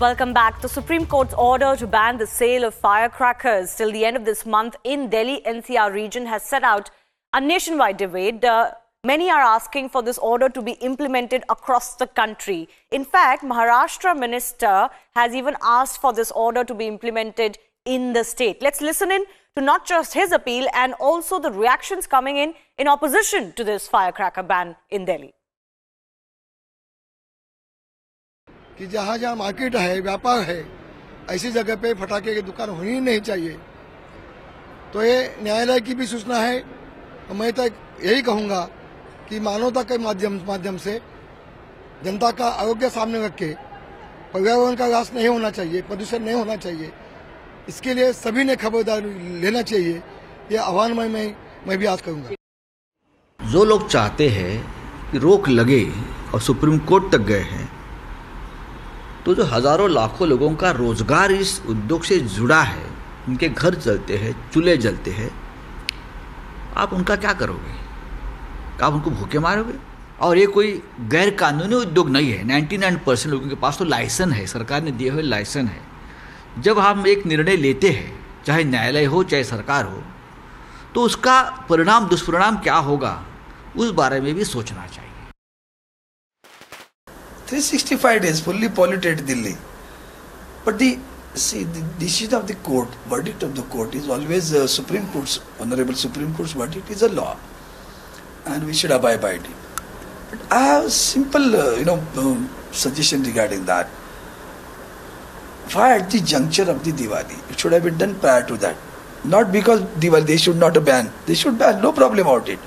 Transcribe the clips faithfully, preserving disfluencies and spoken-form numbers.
Welcome back. The Supreme Court's order to ban the sale of firecrackers till the end of this month in Delhi N C R region has set out a nationwide debate. Uh, many are asking for this order to be implemented across the country. In fact, Maharashtra minister has even asked for this order to be implemented in the state. Let's listen in to not just his appeal and also the reactions coming in in opposition to this firecracker ban in Delhi. कि जहाँ जहाँ market है, व्यापार है, ऐसी जगह पे फटाके की दुकान होनी नहीं चाहिए। तो ये न्यायालय की भी सूचना है। तो मैं तक यही कहूँगा कि मानवता के माध्यम माध्यम से जनता का आरोग्य सामने रख के पर्यावरण का ह्रास नहीं होना चाहिए, प्रदूषण नहीं होना चाहिए। इसके लिए सभी ने खबरदारी लेना चाहिए। ये आह्वान मैं मैं, मैं भी आज करूँगा। जो लोग चाहते हैं कि रोक लगे और सुप्रीम कोर्ट तक गए हैं, तो जो हज़ारों लाखों लोगों का रोजगार इस उद्योग से जुड़ा है, उनके घर जलते हैं, चूल्हे जलते हैं, आप उनका क्या करोगे? आप उनको भूखे मारोगे? और ये कोई गैर कानूनी उद्योग नहीं है। निन्यानवे परसेंट लोगों के पास तो लाइसेंस है, सरकार ने दिए हुए लाइसेंस है। जब हम एक निर्णय लेते हैं, चाहे न्यायालय हो चाहे सरकार हो, तो उसका परिणाम दुष्परिणाम क्या होगा उस बारे में भी सोचना चाहिए। three hundred sixty-five days fully polluted Delhi, but the see the decision of the court, verdict of the court is always uh, Supreme Court's, Honorable Supreme Court's verdict is a law, and we should abide by it. But I have a simple, uh, you know, um, suggestion regarding that. Why at the juncture of the Diwali? It should have been done prior to that. Not because Diwali they should not ban. They should ban, no problem about it.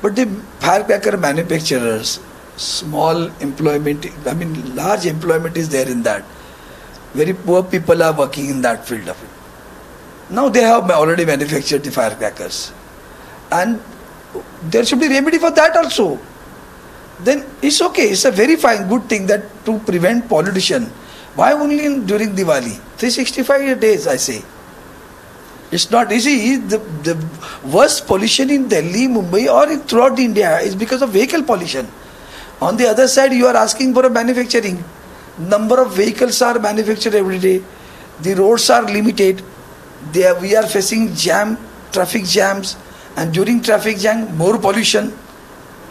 But the firecracker manufacturers. Small employment, I mean large employment is there in that. Very poor people are working in that field of it. Now they have already manufactured the firecrackers. And there should be remedy for that also. Then it's okay, it's a very fine, good thing that to prevent pollution. Why only in, during Diwali? three hundred sixty-five days, I say. It's not easy. The, the worst pollution in Delhi, Mumbai or throughout India is because of vehicle pollution. On the other side, you are asking for a manufacturing. Number of vehicles are manufactured every day. The roads are limited. They are, we are facing jam, traffic jams. And during traffic jam, more pollution.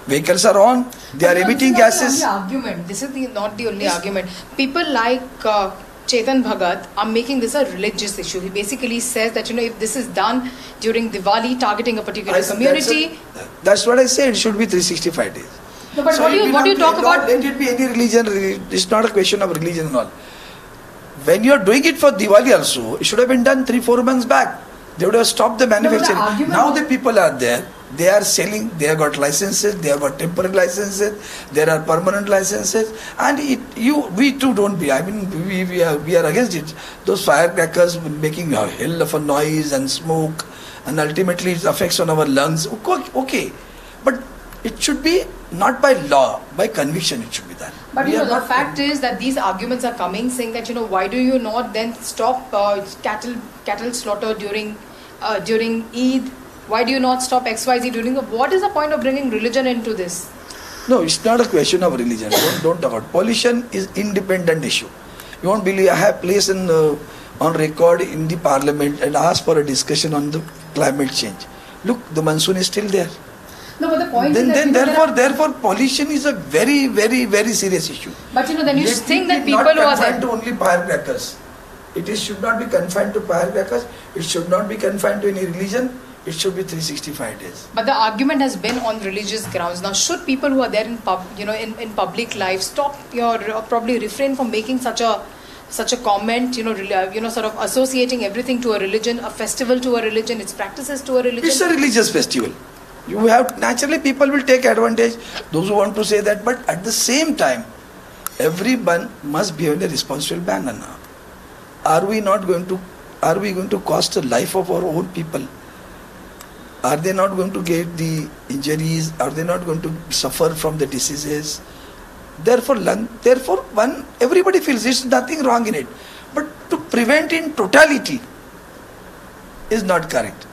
Vehicles are on. They but are no, emitting gases. This is not the only argument. This is the, not the only yes. argument. People like uh, Chetan Bhagat are making this a religious issue. He basically says that, you know, if this is done during Diwali, targeting a particular I, community. That's, a, that's what I said. It should be three hundred sixty-five days. No, but so what do you, what do you talk about? Let it be any religion. It's not a question of religion and all. When you are doing it for Diwali also, it should have been done three, four months back. They would have stopped the manufacturing. No, the now the people are there. They are selling. They have got licenses. They have got temporary licenses. There are permanent licenses. And it, you, we too don't be. I mean, we, we are we are against it. Those firecrackers making a hell of a noise and smoke, and ultimately it affects on our lungs. Okay, but it should be. Not by law, by conviction it should be done. But we you know, the fact con- is that these arguments are coming, saying that, you know, why do you not then stop uh, cattle cattle slaughter during uh, during Eid? Why do you not stop X Y Z during? What is the point of bringing religion into this? No, it's not a question of religion. don't, don't talk about pollution is independent issue. You won't believe I have placed in, uh, on record in the parliament and asked for a discussion on the climate change. Look, the monsoon is still there. No, but the point then, is then therefore, have... therefore, pollution is a very, very, very serious issue. But you know, then you Let think that people who are confined to only firecrackers. It is should not be confined to firecrackers. It should not be confined to any religion. It should be three hundred sixty-five days. But the argument has been on religious grounds. Now, should people who are there in pub, you know, in, in public life, stop your or probably refrain from making such a such a comment, you know, you know, sort of associating everything to a religion, a festival to a religion, its practices to a religion. It's a religious festival. You have, naturally people will take advantage, those who want to say that, but at the same time, everyone must behave in a responsible manner now. Are we not going to, are we going to cost the life of our own people? Are they not going to get the injuries? Are they not going to suffer from the diseases? Therefore, therefore one, everybody feels there's nothing wrong in it. But to prevent in totality is not correct.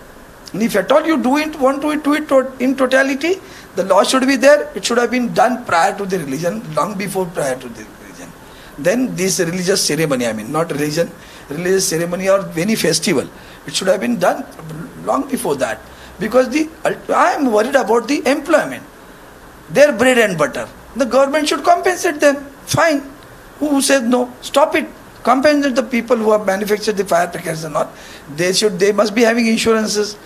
And if at all you do it, want to do it in totality, the law should be there. It should have been done prior to the religion, long before prior to the religion. then this religious ceremony, I mean not religion, religious ceremony or any festival, it should have been done long before that, because the I am worried about the employment, their bread and butter. The government should compensate them. Fine. Who says no? Stop it. Compensate the people who have manufactured the firecrackers and all. They should. They must be having insurances.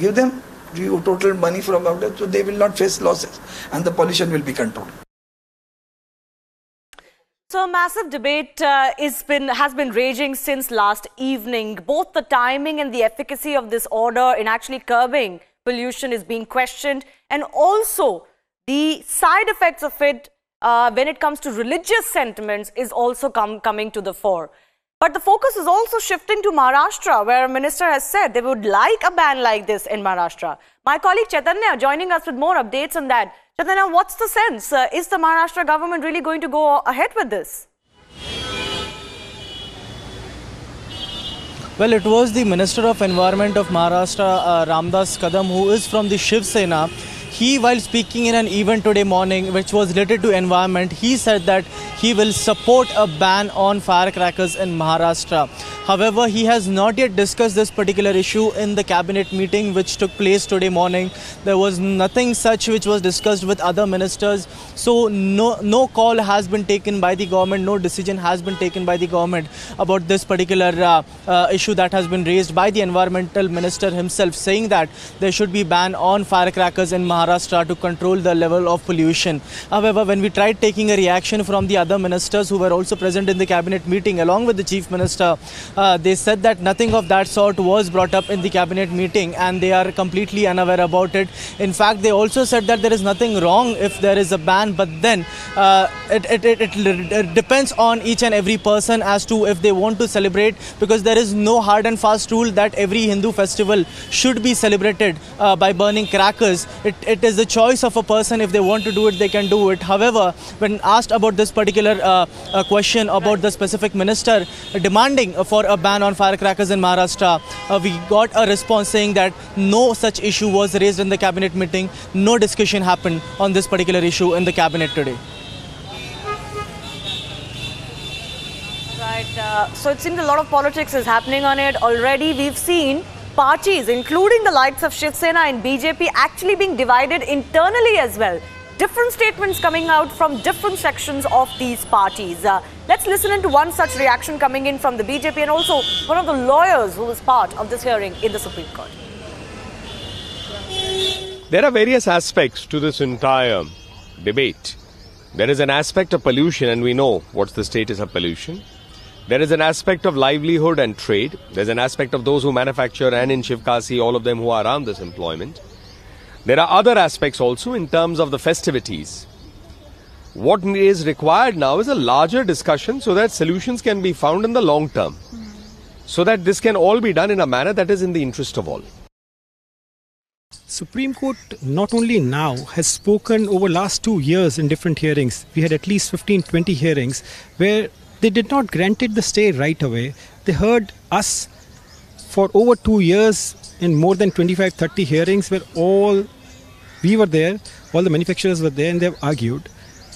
Give them you total money from out there, so they will not face losses, and the pollution will be controlled. So a massive debate uh, is been, has been raging since last evening. Both the timing and the efficacy of this order in actually curbing pollution is being questioned, and also the side effects of it uh, when it comes to religious sentiments is also come, coming to the fore. But the focus is also shifting to Maharashtra, where a minister has said they would like a ban like this in Maharashtra. My colleague Chaitanya joining us with more updates on that. Chaitanya, what's the sense? Uh, is the Maharashtra government really going to go ahead with this? Well, it was the Minister of Environment of Maharashtra, uh, Ramdas Kadam, who is from the Shiv Sena. He, while speaking in an event today morning, which was related to environment, he said that he will support a ban on firecrackers in Maharashtra. However, he has not yet discussed this particular issue in the cabinet meeting which took place today morning. There was nothing such which was discussed with other ministers. So no, no call has been taken by the government, no decision has been taken by the government about this particular uh, uh, issue that has been raised by the environmental minister himself, saying that there should be a ban on firecrackers in Maharashtra. Maharashtra to control the level of pollution. However, when we tried taking a reaction from the other ministers who were also present in the cabinet meeting along with the chief minister, uh, they said that nothing of that sort was brought up in the cabinet meeting and they are completely unaware about it. In fact, they also said that there is nothing wrong if there is a ban, but then uh, it, it, it, it depends on each and every person as to if they want to celebrate, because there is no hard and fast rule that every Hindu festival should be celebrated uh, by burning crackers. It, it It is the choice of a person. If they want to do it, they can do it. However, when asked about this particular uh, uh, question about the specific minister demanding for a ban on firecrackers in Maharashtra, uh, we got a response saying that no such issue was raised in the cabinet meeting. No discussion happened on this particular issue in the cabinet today. Right. Uh, so it seems a lot of politics is happening on it already. We've seen parties, including the likes of Shiv Sena and B J P, actually being divided internally as well. Different statements coming out from different sections of these parties. Uh, let's listen into one such reaction coming in from the B J P and also one of the lawyers who was part of this hearing in the Supreme Court. There are various aspects to this entire debate. There is an aspect of pollution, and we know what's the status of pollution. There is an aspect of livelihood and trade. There's an aspect of those who manufacture, and in Shivkasi, all of them who are around this employment. There are other aspects also in terms of the festivities. What is required now is a larger discussion so that solutions can be found in the long term, so that this can all be done in a manner that is in the interest of all. Supreme Court not only now has spoken over last two years in different hearings. We had at least fifteen, twenty hearings where they did not grant it the stay right away. They heard us for over two years in more than twenty-five, thirty hearings where all we were there, all the manufacturers were there, and they have argued.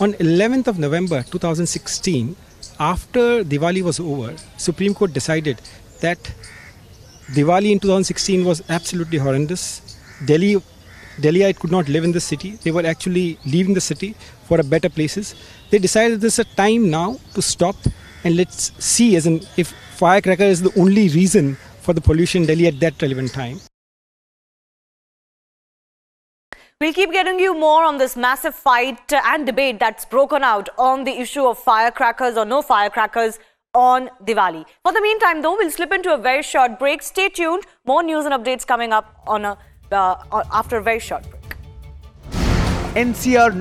On eleventh of November two thousand sixteen, after Diwali was over, Supreme Court decided that Diwali in two thousand sixteen was absolutely horrendous. Delhi, Delhiite could not live in the city. They were actually leaving the city for a better places. They decided this is a time now to stop and let's see, as in if firecracker is the only reason for the pollution in Delhi at that relevant time. We'll keep getting you more on this massive fight and debate that's broken out on the issue of firecrackers or no firecrackers on Diwali. For the meantime, though, we'll slip into a very short break. Stay tuned. More news and updates coming up on a, uh, after a very short break. N C R